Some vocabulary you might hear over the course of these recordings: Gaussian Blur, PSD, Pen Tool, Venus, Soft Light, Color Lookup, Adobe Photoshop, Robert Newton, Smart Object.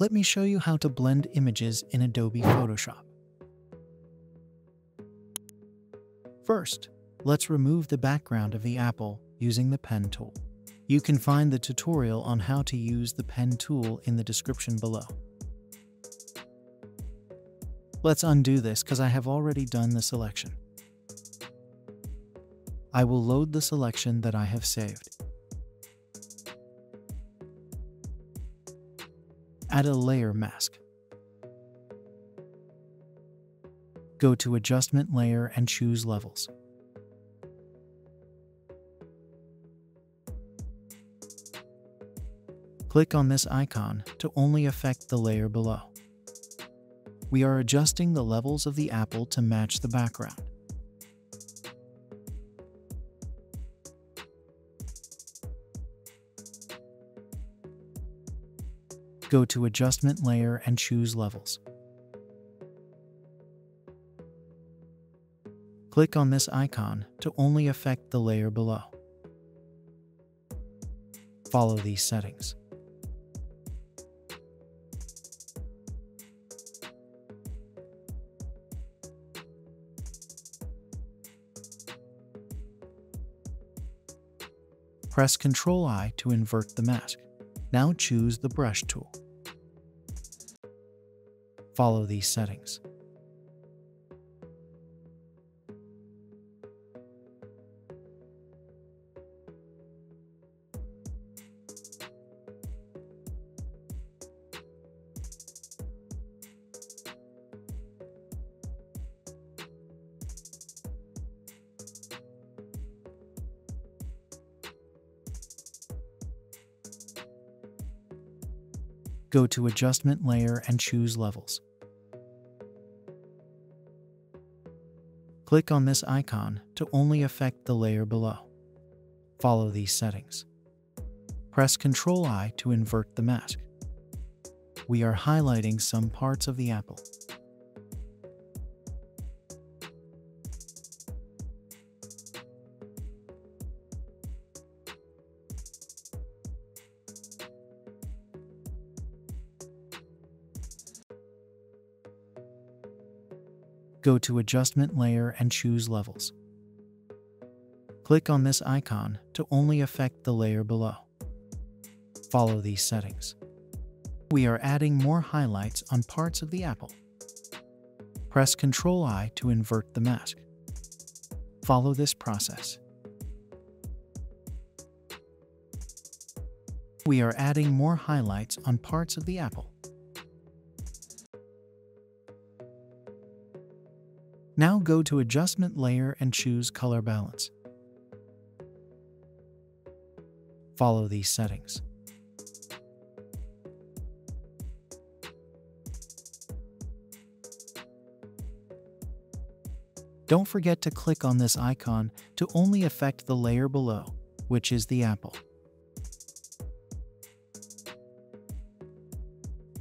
let me show you how to blend images in Adobe Photoshop. First, let's remove the background of the apple using the pen tool. You can find the tutorial on how to use the pen tool in the description below. Let's undo this because I have already done the selection. I will load the selection that I have saved. Add a layer mask. Go to Adjustment Layer and choose Levels. Click on this icon to only affect the layer below. We are adjusting the levels of the apple to match the background. Go to Adjustment Layer and choose Levels. Click on this icon to only affect the layer below. Follow these settings. Press Ctrl-I to invert the mask. Now choose the brush tool. Follow these settings. Go to Adjustment Layer and choose Levels. Click on this icon to only affect the layer below. Follow these settings. Press Ctrl-I to invert the mask. We are highlighting some parts of the apple. Go to Adjustment Layer and choose Levels. Click on this icon to only affect the layer below. Follow these settings. We are adding more highlights on parts of the apple. Press Ctrl-I to invert the mask. Follow this process. We are adding more highlights on parts of the apple. Now go to Adjustment Layer and choose Color Balance. Follow these settings. Don't forget to click on this icon to only affect the layer below, which is the apple.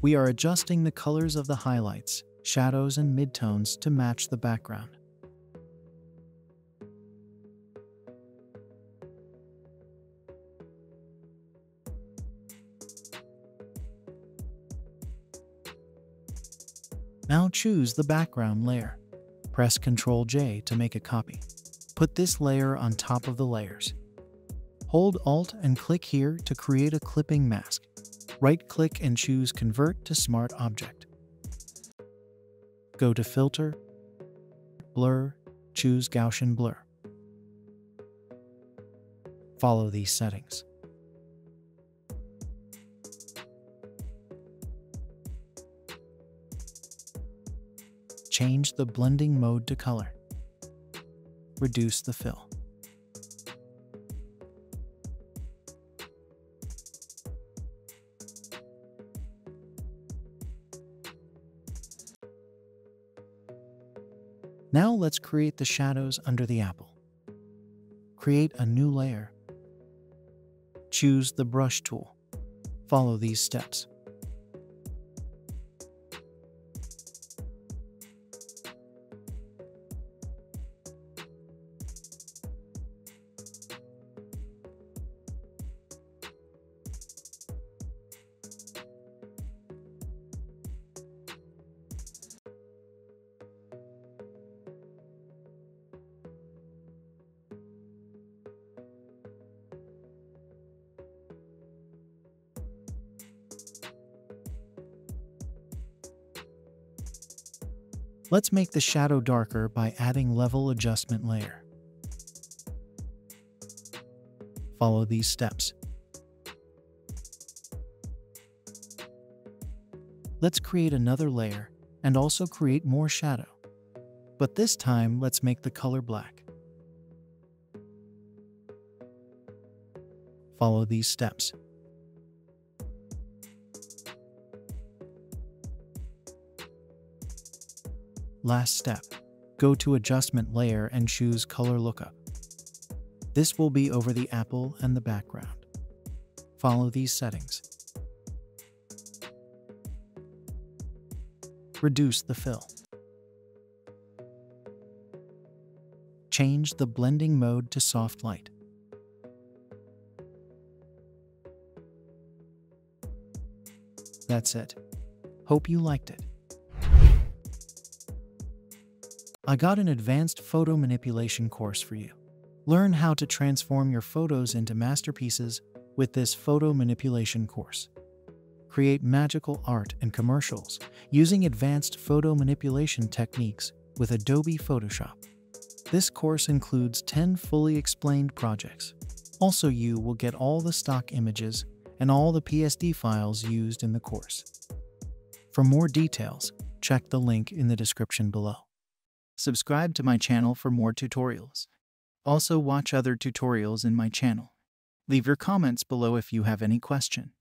We are adjusting the colors of the highlights, shadows and midtones to match the background. Now choose the background layer. Press Ctrl-J to make a copy. Put this layer on top of the layers. Hold Alt and click here to create a clipping mask. Right-click and choose Convert to Smart Object. Go to Filter, Blur, choose Gaussian Blur. Follow these settings. Change the blending mode to color. Reduce the fill. Now let's create the shadows under the apple. Create a new layer. Choose the brush tool. Follow these steps. Let's make the shadow darker by adding level adjustment layer. Follow these steps. Let's create another layer and also create more shadow. But this time, let's make the color black. Follow these steps. Last step, go to Adjustment Layer and choose Color Lookup. This will be over the apple and the background. Follow these settings. Reduce the fill. Change the blending mode to Soft Light. That's it. Hope you liked it. I got an advanced photo manipulation course for you. Learn how to transform your photos into masterpieces with this photo manipulation course. Create magical art and commercials using advanced photo manipulation techniques with Adobe Photoshop. This course includes 10 fully explained projects. Also, you will get all the stock images and all the PSD files used in the course. For more details, check the link in the description below. Subscribe to my channel for more tutorials. Also watch other tutorials in my channel. Leave your comments below if you have any question.